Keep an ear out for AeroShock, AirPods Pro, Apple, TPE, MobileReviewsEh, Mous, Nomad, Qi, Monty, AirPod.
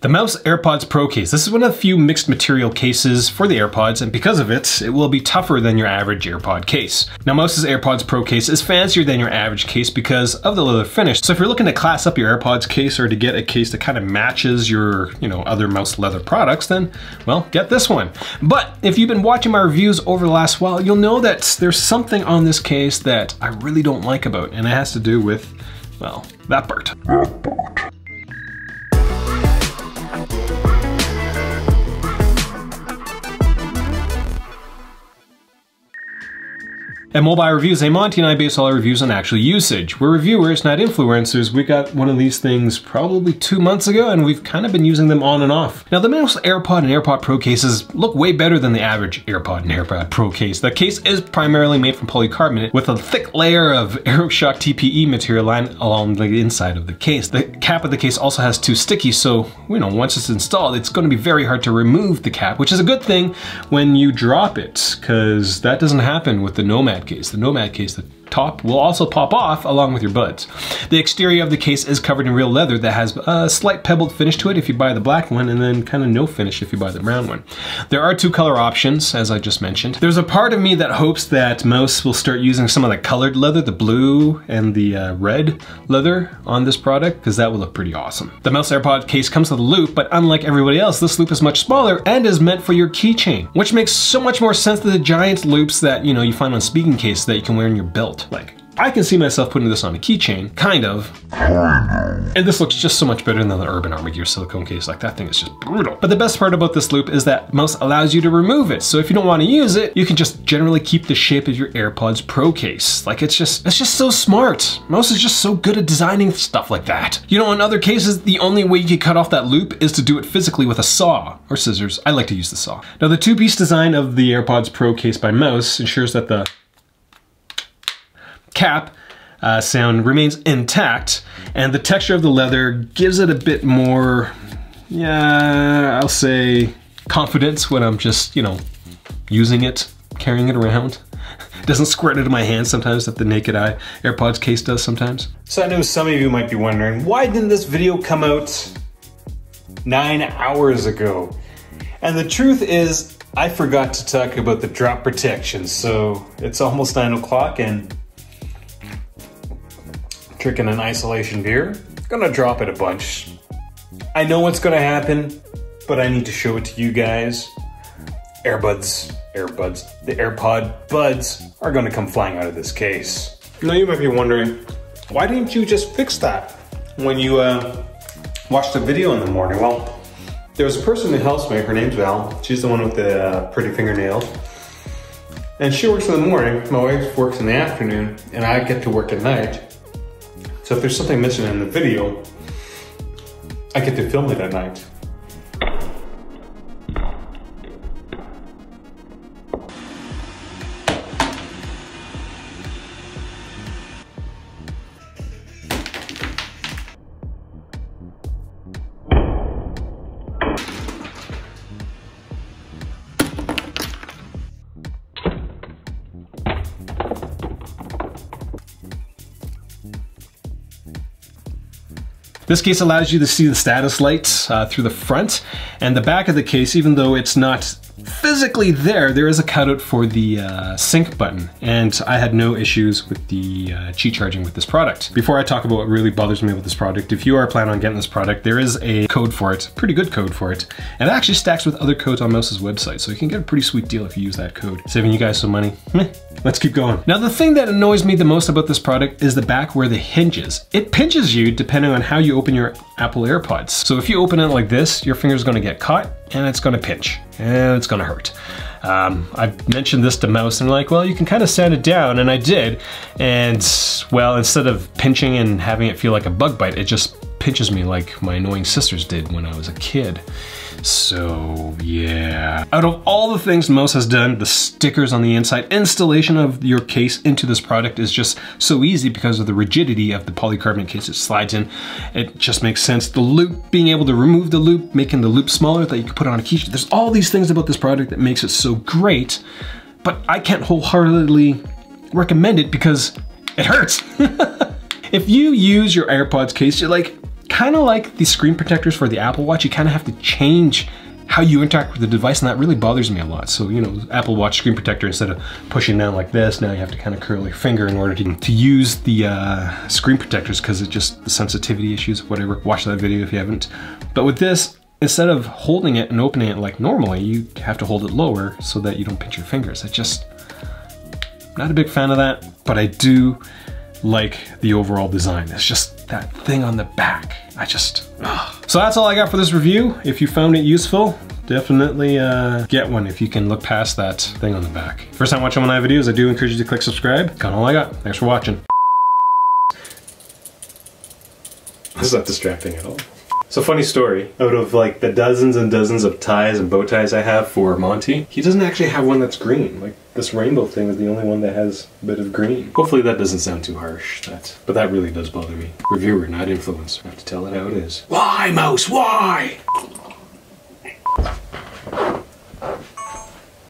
The Mous AirPods Pro case. This is one of the few mixed material cases for the AirPods, and because of it, it will be tougher than your average AirPod case. Now, Mous's AirPods Pro case is fancier than your average case because of the leather finish. So if you're looking to class up your AirPods case or to get a case that kind of matches your, other Mous leather products, then, well, get this one. But if you've been watching my reviews over the last while, you'll know that there's something on this case that I really don't like about, and it has to do with, well, that part. At MobileReviewsEh, Monty and I base all our reviews on actual usage. We're reviewers, not influencers. We got one of these things probably 2 months ago, and we've kind of been using them on and off. Now, the Mous AirPod and AirPod Pro cases look way better than the average AirPod and AirPod Pro case. The case is primarily made from polycarbonate with a thick layer of AeroShock TPE material line along the inside of the case. The cap of the case also has two stickies, so once it's installed, it's going to be very hard to remove the cap, which is a good thing when you drop it, because that doesn't happen with the Nomad case. The Nomad case, the top will also pop off along with your buds. The exterior of the case is covered in real leather that has a slight pebbled finish to it if you buy the black one, and then kind of no finish if you buy the brown one. There are two color options, as I just mentioned. There's a part of me that hopes that Mous will start using some of the colored leather, the blue and the red leather on this product, because that will look pretty awesome. The Mous AirPod case comes with a loop, but unlike everybody else, this loop is much smaller and is meant for your keychain, which makes so much more sense than the giant loops that you find on speaking cases that you can wear in your belt. Like, I can see myself putting this on a keychain, kind of. And this looks just so much better than the Urban Army Gear silicone case. Like, that thing is just brutal. But the best part about this loop is that Mous allows you to remove it. So if you don't want to use it, you can just generally keep the shape of your AirPods Pro case. Like, it's just so smart. Mous is just so good at designing stuff like that. In other cases, the only way you can cut off that loop is to do it physically with a saw or scissors. I like to use the saw. Now, the two-piece design of the AirPods Pro case by Mous ensures that the cap sound remains intact, and the texture of the leather gives it a bit more, I'll say, confidence when I'm just, using it, carrying it around. It doesn't squirt into my hands sometimes that the naked eye AirPods case does sometimes. So I know some of you might be wondering, why didn't this video come out 9 hours ago? And the truth is, I forgot to talk about the drop protection. So it's almost 9 o'clock and drinking an isolation beer, gonna drop it a bunch. I know what's gonna happen, but I need to show it to you guys. The AirPod buds are gonna come flying out of this case. Now you might be wondering, why didn't you just fix that when you watched the video in the morning? Well, there's a person who helps me, her name's Val. She's the one with the pretty fingernails. And she works in the morning, my wife works in the afternoon, and I get to work at night. So if there's something missing in the video, I get to film it at night. This case allows you to see the status lights through the front and the back of the case. Even though it's not physically there, there is a cutout for the sync button, and I had no issues with the Qi charging with this product. Before I talk about what really bothers me with this product, if you are planning on getting this product, there is a code for it, pretty good code for it, and it actually stacks with other codes on Mous's website, so you can get a pretty sweet deal if you use that code, saving you guys some money. Let's keep going. Now, the thing that annoys me the most about this product is the back where the hinges. It pinches you depending on how you open your Apple AirPods. So if you open it like this, your finger's gonna get caught and it's gonna pinch and it's gonna hurt. I've mentioned this to Mous and like, well, you can kind of sand it down, and I did. And well, instead of pinching and having it feel like a bug bite, it just pinches me like my annoying sisters did when I was a kid. So yeah. Out of all the things Mous has done, the stickers on the inside, installation of your case into this product is just so easy because of the rigidity of the polycarbonate case it slides in. It just makes sense. The loop, being able to remove the loop, making the loop smaller that you can put on a keychain. There's all these things about this product that makes it so great, but I can't wholeheartedly recommend it because it hurts. If you use your AirPods case, you're like, kind of like the screen protectors for the Apple Watch. You kind of have to change how you interact with the device, and that really bothers me a lot. So, you know, Apple Watch screen protector, instead of pushing down like this, now you have to kind of curl your finger in order to use the screen protectors, because it's just the sensitivity issues, whatever. Watch that video if you haven't. But with this, instead of holding it and opening it like normally, you have to hold it lower so that you don't pinch your fingers. I just, not a big fan of that, but I do like the overall design. It's just that thing on the back. I just, ugh. So that's all I got for this review. If you found it useful, definitely get one if you can look past that thing on the back. First time watching one of my videos, I do encourage you to click subscribe. Got all I got. Thanks for watching. This is not distracting at all. So funny story, out of like the dozens and dozens of ties and bow ties I have for Monty, he doesn't actually have one that's green. Like this rainbow thing is the only one that has a bit of green. Hopefully that doesn't sound too harsh, but that really does bother me. Reviewer, not influencer. I have to tell it how it is. Why, Mous? Why?